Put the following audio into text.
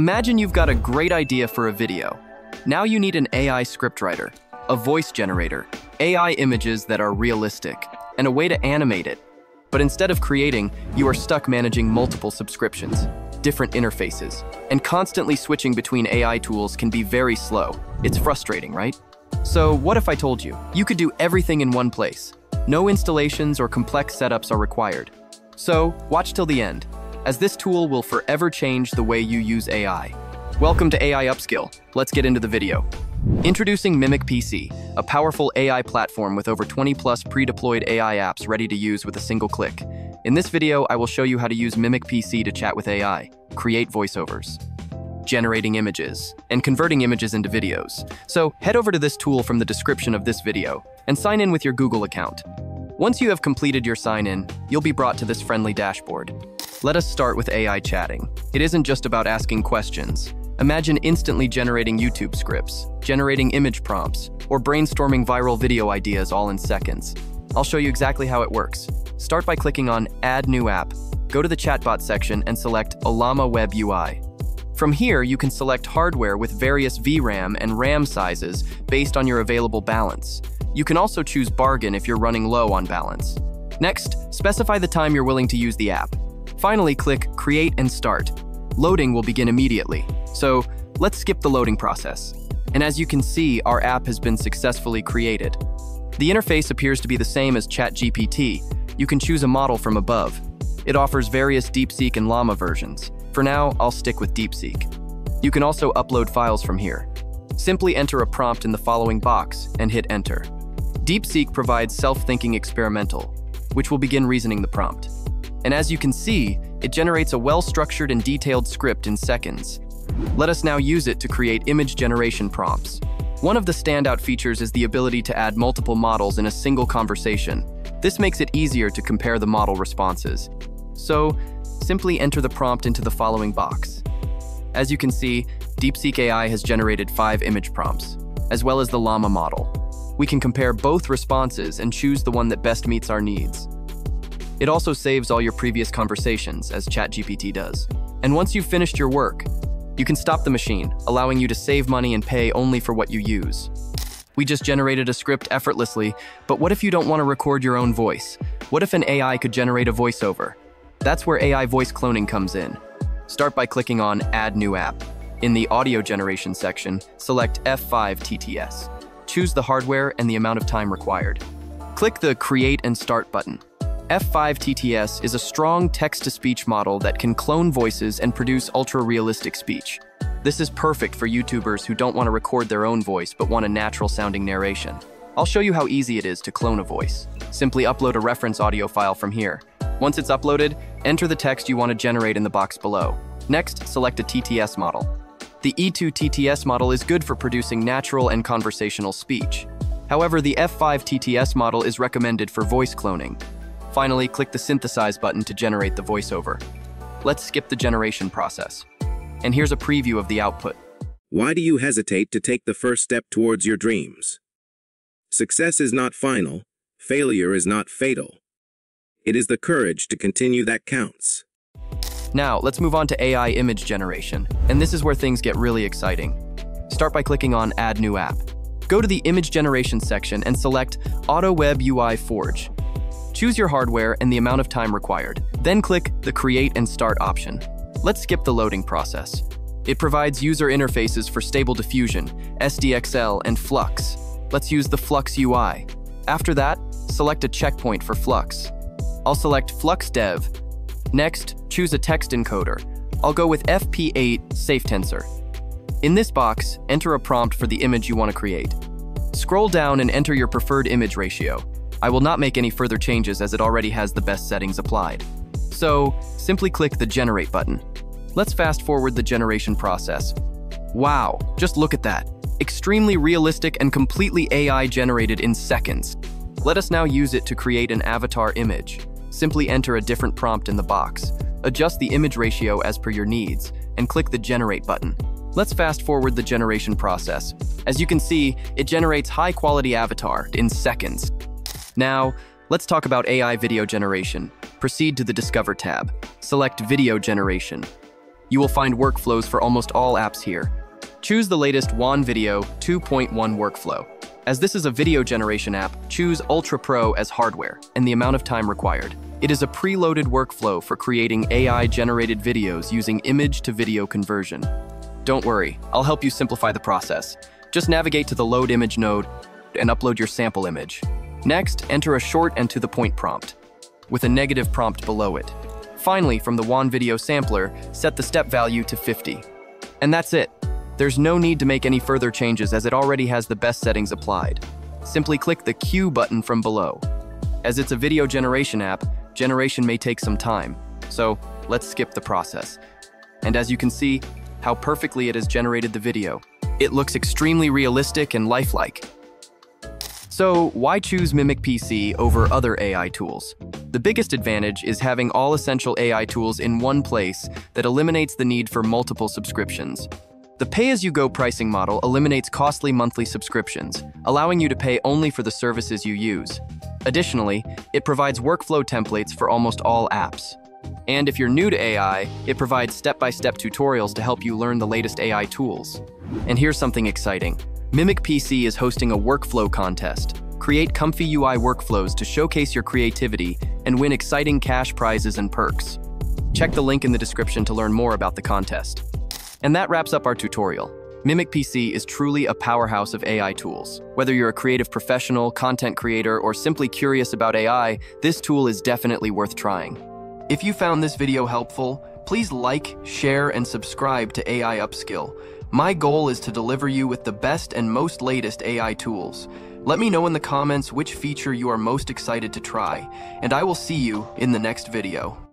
Imagine you've got a great idea for a video. Now you need an AI scriptwriter, a voice generator, AI images that are realistic, and a way to animate it. But instead of creating, you are stuck managing multiple subscriptions, different interfaces, and constantly switching between AI tools can be very slow. It's frustrating, right? So what if I told you, you could do everything in one place? No installations or complex setups are required. So watch till the end, as this tool will forever change the way you use AI. Welcome to AI Upskill. Let's get into the video. Introducing Mimic PC, a powerful AI platform with over 20+ pre-deployed AI apps ready to use with a single click. In this video, I will show you how to use Mimic PC to chat with AI, create voiceovers, generating images, and converting images into videos. So head over to this tool from the description of this video and sign in with your Google account. Once you have completed your sign-in, you'll be brought to this friendly dashboard. Let us start with AI chatting. It isn't just about asking questions. Imagine instantly generating YouTube scripts, generating image prompts, or brainstorming viral video ideas all in seconds. I'll show you exactly how it works. Start by clicking on Add New App, go to the chatbot section and select Ollama Web UI. From here, you can select hardware with various VRAM and RAM sizes based on your available balance. You can also choose Bargain if you're running low on balance. Next, specify the time you're willing to use the app. Finally, click Create and Start. Loading will begin immediately. So let's skip the loading process. And as you can see, our app has been successfully created. The interface appears to be the same as ChatGPT. You can choose a model from above. It offers various DeepSeek and Llama versions. For now, I'll stick with DeepSeek. You can also upload files from here. Simply enter a prompt in the following box and hit enter. DeepSeek provides self-thinking experimental, which will begin reasoning the prompt. And as you can see, it generates a well-structured and detailed script in seconds. Let us now use it to create image generation prompts. One of the standout features is the ability to add multiple models in a single conversation. This makes it easier to compare the model responses. So, simply enter the prompt into the following box. As you can see, DeepSeek AI has generated 5 image prompts, as well as the Llama model. We can compare both responses and choose the one that best meets our needs. It also saves all your previous conversations, as ChatGPT does. And once you've finished your work, you can stop the machine, allowing you to save money and pay only for what you use. We just generated a script effortlessly, but what if you don't want to record your own voice? What if an AI could generate a voiceover? That's where AI voice cloning comes in. Start by clicking on Add New App. In the audio generation section, select F5 TTS. Choose the hardware and the amount of time required. Click the Create and Start button. F5 TTS is a strong text-to-speech model that can clone voices and produce ultra-realistic speech. This is perfect for YouTubers who don't want to record their own voice but want a natural-sounding narration. I'll show you how easy it is to clone a voice. Simply upload a reference audio file from here. Once it's uploaded, enter the text you want to generate in the box below. Next, select a TTS model. The E2 TTS model is good for producing natural and conversational speech. However, the F5 TTS model is recommended for voice cloning. Finally, click the Synthesize button to generate the voiceover. Let's skip the generation process. And here's a preview of the output. Why do you hesitate to take the first step towards your dreams? Success is not final. Failure is not fatal. It is the courage to continue that counts. Now, let's move on to AI image generation. And this is where things get really exciting. Start by clicking on Add New App. Go to the Image Generation section and select Auto Web UI Forge. Choose your hardware and the amount of time required. Then click the Create and Start option. Let's skip the loading process. It provides user interfaces for Stable Diffusion, SDXL, and Flux. Let's use the Flux UI. After that, select a checkpoint for Flux. I'll select Flux Dev. Next, choose a text encoder. I'll go with FP8 SafeTensor. In this box, enter a prompt for the image you want to create. Scroll down and enter your preferred image ratio. I will not make any further changes as it already has the best settings applied. So, simply click the Generate button. Let's fast forward the generation process. Wow, just look at that. Extremely realistic and completely AI generated in seconds. Let us now use it to create an avatar image. Simply enter a different prompt in the box. Adjust the image ratio as per your needs and click the Generate button. Let's fast forward the generation process. As you can see, it generates high quality avatar in seconds. Now, let's talk about AI video generation. Proceed to the Discover tab. Select Video Generation. You will find workflows for almost all apps here. Choose the latest Wan Video 2.1 workflow. As this is a video generation app, choose Ultra Pro as hardware and the amount of time required. It is a preloaded workflow for creating AI-generated videos using image-to-video conversion. Don't worry, I'll help you simplify the process. Just navigate to the Load Image node and upload your sample image. Next, enter a short and to-the-point prompt, with a negative prompt below it. Finally, from the Wan Video Sampler, set the step value to 50. And that's it. There's no need to make any further changes as it already has the best settings applied. Simply click the Queue button from below. As it's a video generation app, generation may take some time, so let's skip the process. And as you can see, how perfectly it has generated the video. It looks extremely realistic and lifelike. So why choose Mimic PC over other AI tools? The biggest advantage is having all essential AI tools in one place that eliminates the need for multiple subscriptions. The pay-as-you-go pricing model eliminates costly monthly subscriptions, allowing you to pay only for the services you use. Additionally, it provides workflow templates for almost all apps. And if you're new to AI, it provides step-by-step tutorials to help you learn the latest AI tools. And here's something exciting. Mimic PC is hosting a workflow contest. Create comfy UI workflows to showcase your creativity and win exciting cash prizes and perks. Check the link in the description to learn more about the contest. And that wraps up our tutorial. Mimic PC is truly a powerhouse of AI tools. Whether you're a creative professional, content creator, or simply curious about AI, this tool is definitely worth trying. If you found this video helpful, please like, share, and subscribe to AI Upskill. My goal is to deliver you with the best and most latest AI tools. Let me know in the comments which feature you are most excited to try, and I will see you in the next video.